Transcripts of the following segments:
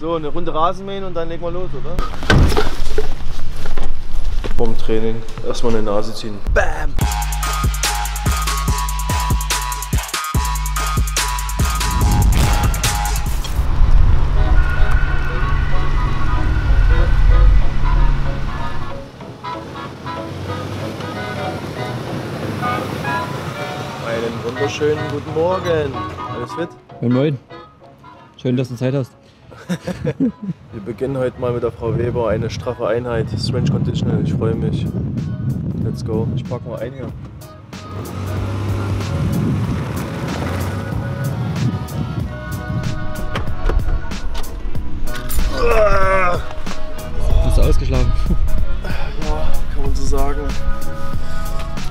So, eine Runde Rasenmähen und dann legen wir los, oder? Vom Training erstmal eine Nase ziehen. Bam! Einen wunderschönen guten Morgen. Alles fit? Moin Moin. Schön, dass du Zeit hast. Wir beginnen heute mal mit der Frau Weber, eine straffe Einheit, Strange Conditional, ich freue mich. Let's go. Ich packe mal ein hier. Bist du ausgeschlagen? Ja, kann man so sagen.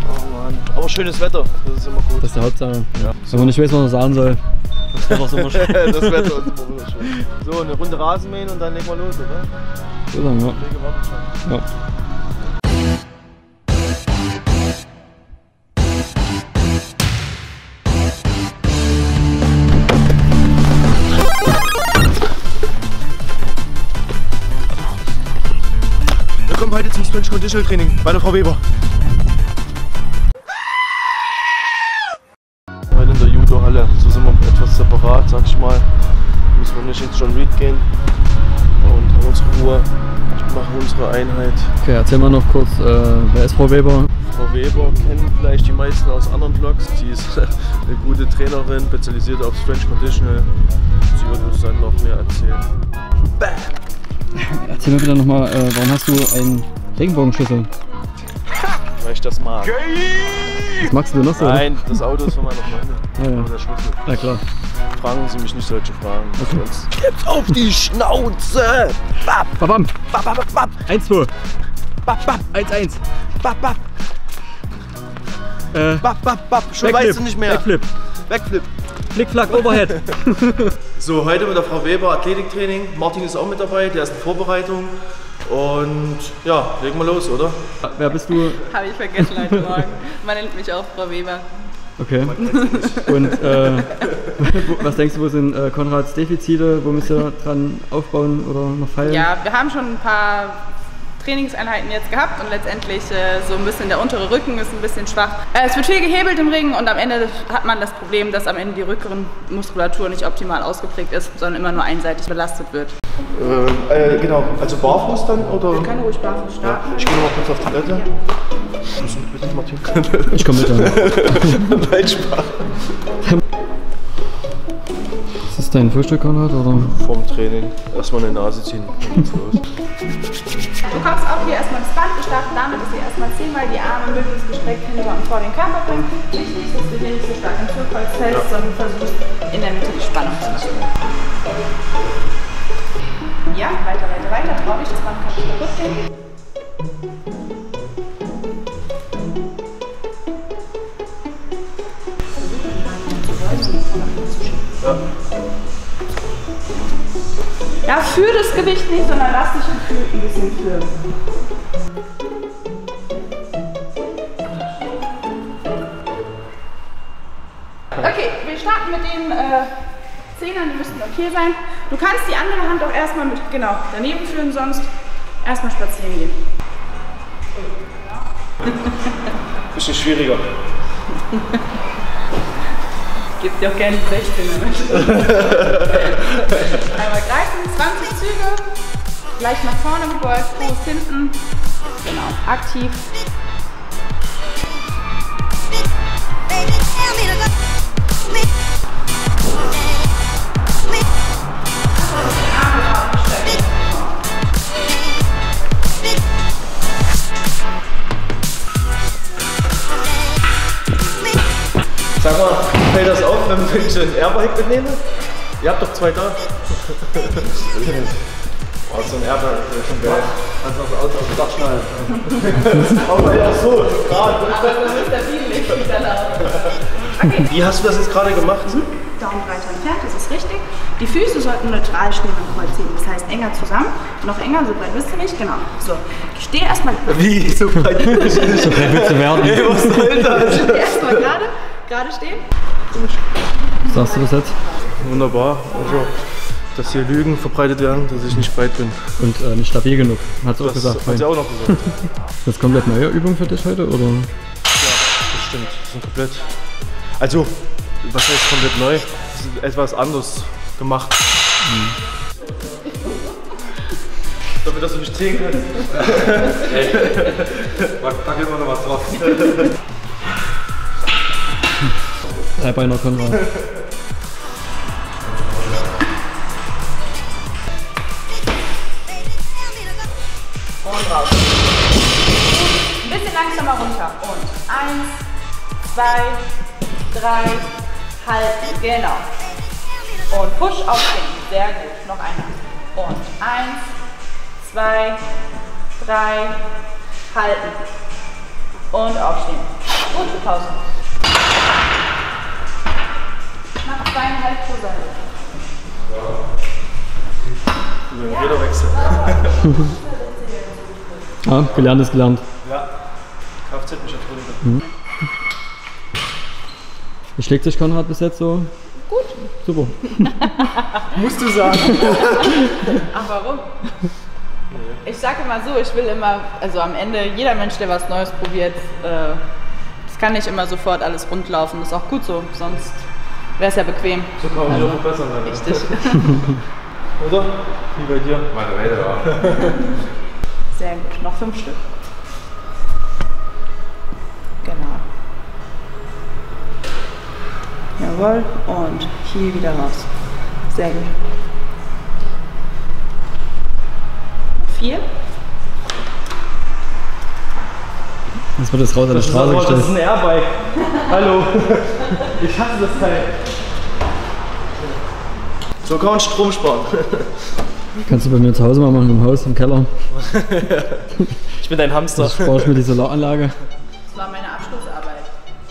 Oh Mann. Aber schönes Wetter, das ist immer gut. Das ist der Hauptsache. Ja. Wenn man nicht weiß, was man sagen soll. Das Wetter ist immer schön. Das Wetter ist immer wunderschön. So, eine Runde Rasenmähen und dann legen wir los, oder? So dann, ja. Ja. Wir kommen heute zum French Conditional Training bei der Frau Weber. So sind wir etwas separat, sag ich mal. Müssen wir nicht ins John Reed gehen und haben unsere Ruhe. Ich mache unsere Einheit. Okay, erzähl mal noch kurz, wer ist Frau Weber? Frau Weber kennen vielleicht die meisten aus anderen Vlogs. Sie ist eine gute Trainerin, spezialisiert auf French Conditional. Sie wird uns dann noch mehr erzählen. Bam! Erzähl mir bitte nochmal, warum hast du einen Regenbogenschlüssel? Weil ich das mag. Das magst du noch so? Nein, oder? Das Auto ist von meiner Freundin. Ah, ja. Schlüssel. Na klar. Fragen Sie mich nicht solche Fragen. Okay. Sonst gibt's auf die Schnauze! Bap! Babam! Bap, bap, bap! 1-2! Bap, bap! 1-1! Bap, bap! Bap, bap, bap! Schon Backflip. Weißt du nicht mehr! Backflip! Backflip! Flickflack Overhead! So, heute mit der Frau Weber Athletiktraining. Martin ist auch mit dabei, der ist in Vorbereitung. Und ja, legen wir los, oder? Wer bist du? Habe ich vergessen heute Morgen. Man nennt mich auch Frau Weber. Okay. Und was denkst du, wo sind Konrads Defizite? Wo müsst ihr dran aufbauen oder noch feilen? Ja, wir haben schon ein paar Trainingseinheiten jetzt gehabt und letztendlich so ein bisschen der untere Rücken ist ein bisschen schwach. Es wird viel gehebelt im Ring und am Ende hat man das Problem, dass am Ende die Rückenmuskulatur nicht optimal ausgeprägt ist, sondern immer nur einseitig belastet wird. Genau, also barfuß dann oder? Ich kann ruhig barfuß starten. Ja. Ich gehe mal kurz auf die Toilette. Ja. Ich komme mit dann. Nein, Spaß. Ist das dein Frühstück, Konrad, oder? Vorm Training erstmal eine Nase ziehen. Du kommst auch hier erstmal das Band, wir starten damit, dass wir erstmal 10-mal die Arme möglichst gestreckt hinter und vor den Körper bringen. Wichtig ist, dass du hier nicht so stark im Türkreuz fällst, sondern versuchst in der Mitte die Spannung zu machen. Ja, weiter, weiter, weiter, trau dich, das Band kann nicht kaputt gehen. Ja, führ das Gewicht nicht, sondern lass dich ein bisschen führen. Okay, wir starten mit den Zehnern, die müssten okay sein. Du kannst die andere Hand auch erstmal mit, genau, daneben führen, sonst erstmal spazieren gehen. Bisschen schwieriger. Gibt dir auch gerne 16, wenn du möchtest. Einmal greifen, 20 Züge, gleich nach vorne gebeugt, Fuß hinten, genau, aktiv. Sag mal, fällt das auf, wenn ich ein Airbike mitnehme? Ihr habt doch zwei da. Oh, so ein Airbike ist schon geil. Kannst du das Auto auf dem Dach schneiden. Aber ja, so, gerade. Aber du bist stabil, nicht wieder. Okay. Wie hast du das jetzt gerade gemacht? Daumen breit entfernt, das ist richtig. Die Füße sollten neutral stehen und Kreuz heben. Das heißt, enger zusammen, noch enger, so breit bist du nicht, genau. So, ich stehe erstmal. Wie? So breit bist du nicht? So breit willst du werden. Nee, was soll das? Ich stehe erstmal gerade stehen. Sagst du das jetzt? Wunderbar. Also, dass hier Lügen verbreitet werden, dass ich nicht breit bin. Und nicht stabil genug, hat sie auch gesagt. Hat sie auch noch gesagt. Ist das komplett neue Übung für dich heute, oder? Ja, das stimmt. Das ist komplett... Also, was heißt komplett neu? Das ist etwas anders gemacht. Damit, dass du mich ziehen kannst. Ey, pack jetzt mal noch was drauf. Dreibeiner Konrad. Und raus. Ein bisschen langsamer runter. Und eins, zwei, drei, halten. Genau. Und push aufstehen. Sehr gut. Noch einer. Und eins, zwei, drei, halten. Und aufstehen. Gut, Pause. Mach zweieinhalb pro Seite. Ja. Jeder ja, gelernt ist gelernt. Ja, Kfz-Mechatroniker. Wie schlägt sich Konrad bis jetzt so? Gut. Super. Musst du sagen. Ach, warum? Ich sage immer so, ich will immer, also am Ende, jeder Mensch, der was Neues probiert, das kann nicht immer sofort alles rundlaufen. Das ist auch gut so, sonst wäre es ja bequem. So kann man sich auch verbessern. Richtig. Oder? Wie bei dir? Meine Welt, ja. Sehr gut, noch 5 Stück. Genau. Jawohl, und hier wieder raus. Sehr gut. 4. Jetzt wird das raus an der Straße gestellt. Das ist ein Airbike. Hallo. Ich hasse das Teil. So kann man Strom sparen. Kannst du bei mir zu Hause mal machen, im Haus, im Keller. Ich bin dein Hamster. Ich spare mir die Solaranlage. Das war meine Abschlussarbeit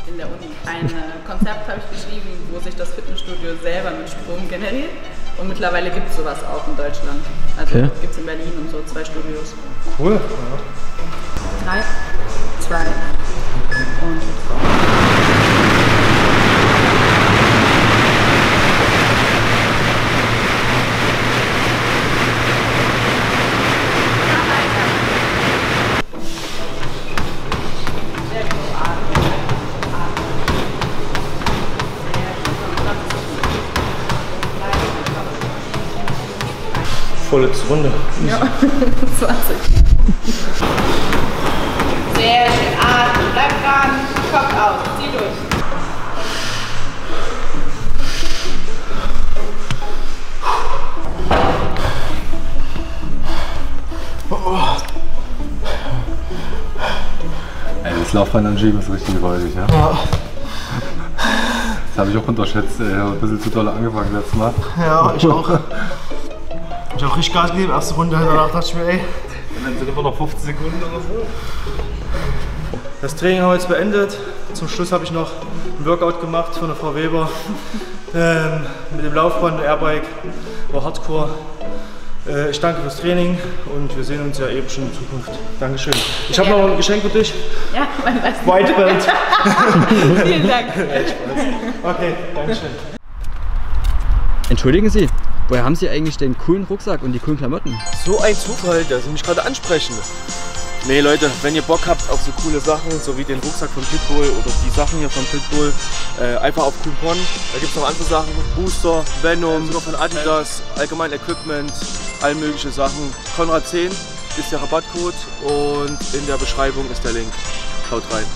in der Uni. Ein Konzept habe ich geschrieben, wo sich das Fitnessstudio selber mit Strom generiert. Und mittlerweile gibt es sowas auch in Deutschland. Also okay. Gibt es in Berlin und so 2 Studios. Cool. 3, 2 und letzte Runde. Ja, 20. Sehr schön. Atmen. Bleib dran. Kopf aus. Zieh durch. Ey, das Laufband anschieben ist richtig gewaltig, ja? Ja. Das habe ich auch unterschätzt. Ich habe ein bisschen zu doll angefangen letztes Mal. Ja, ich auch. Ich habe richtig Gas gegeben, erste Runde, danach dachte ich mir, ey. Und dann sind immer noch 15 Sekunden oder so. Das Training haben wir jetzt beendet. Zum Schluss habe ich noch ein Workout gemacht von der Frau Weber. Mit dem Laufband, Airbike, war hardcore. Ich danke fürs Training und wir sehen uns ja eben schon in Zukunft. Dankeschön. Ich habe noch ein Geschenk für dich. Ja, mein Bestes. White Belt. Vielen Dank. Okay, Dankeschön. Entschuldigen Sie. Woher haben Sie eigentlich den coolen Rucksack und die coolen Klamotten? So ein Zufall, dass Sie mich gerade ansprechen. Nee Leute, wenn ihr Bock habt auf so coole Sachen, so wie den Rucksack von Pitbull oder die Sachen hier von Pitbull, einfach auf Coupon. Da gibt es noch andere Sachen, Booster, Venom, sogar von Adidas, allgemein Equipment, all mögliche Sachen. Konrad 10 ist der Rabattcode und in der Beschreibung ist der Link. Schaut rein.